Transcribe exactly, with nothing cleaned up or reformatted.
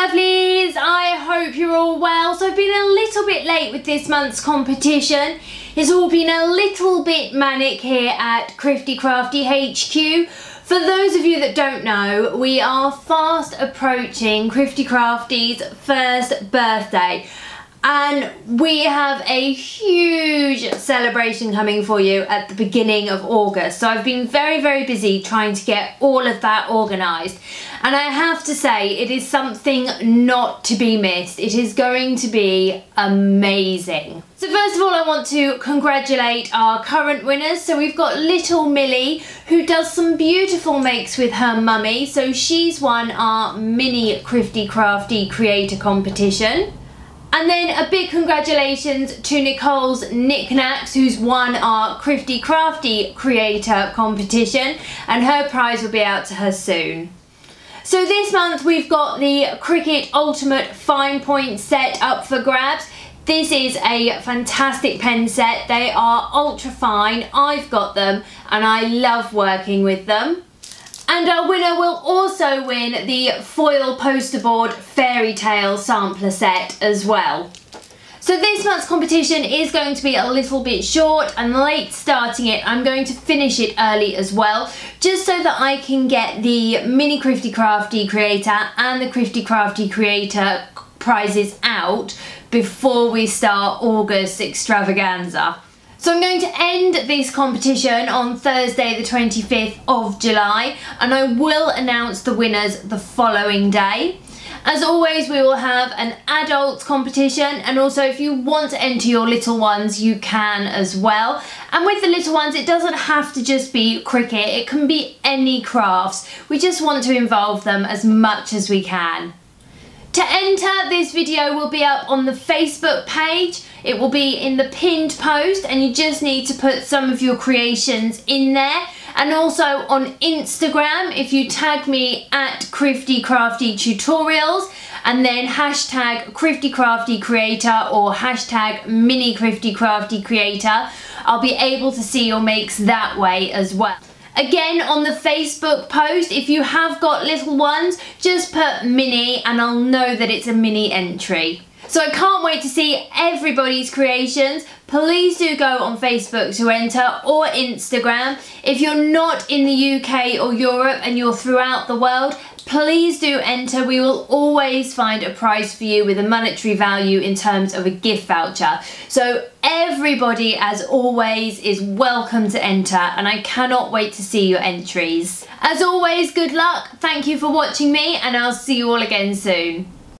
lovelies, I hope you're all well. So I've been a little bit late with this month's competition. It's all been a little bit manic here at Crifty Crafty H Q. For those of you that don't know, we are fast approaching Crifty Crafty's first birthday. And we have a huge celebration coming for you at the beginning of August. So I've been very, very busy trying to get all of that organised. And I have to say, it is something not to be missed. It is going to be amazing. So first of all, I want to congratulate our current winners. So we've got little Millie, who does some beautiful makes with her mummy. So she's won our mini Crifty Crafty creator competition. And then a big congratulations to Nicole's Knicknacks, who's won our Crifty Crafty creator competition, and her prize will be out to her soon. So this month we've got the Cricut Ultimate Fine Point set up for grabs. This is a fantastic pen set. They are ultra fine. I've got them and I love working with them. And our winner will also win the foil poster board fairy tale sampler set as well. So this month's competition is going to be a little bit short and late starting it. I'm going to finish it early as well, just so that I can get the mini Crifty Crafty creator and the Crifty Crafty creator prizes out before we start August extravaganza. So I'm going to end this competition on Thursday the twenty-fifth of July, and I will announce the winners the following day. As always, we will have an adults competition, and also if you want to enter your little ones, you can as well. And with the little ones, it doesn't have to just be Cricut, it can be any crafts. We just want to involve them as much as we can. To enter, this video will be up on the Facebook page. It will be in the pinned post, and you just need to put some of your creations in there. And also on Instagram, if you tag me at Crifty Crafty Tutorials and then hashtag Crifty Crafty Creator or hashtag Mini Crifty Crafty Creator, I'll be able to see your makes that way as well. Again, on the Facebook post, if you have got little ones, just put mini and I'll know that it's a mini entry. So I can't wait to see everybody's creations. Please do go on Facebook to enter, or Instagram. If you're not in the U K or Europe and you're throughout the world, please do enter. We will always find a prize for you with a monetary value in terms of a gift voucher. So everybody, as always, is welcome to enter, and I cannot wait to see your entries. As always, good luck. Thank you for watching me, and I'll see you all again soon.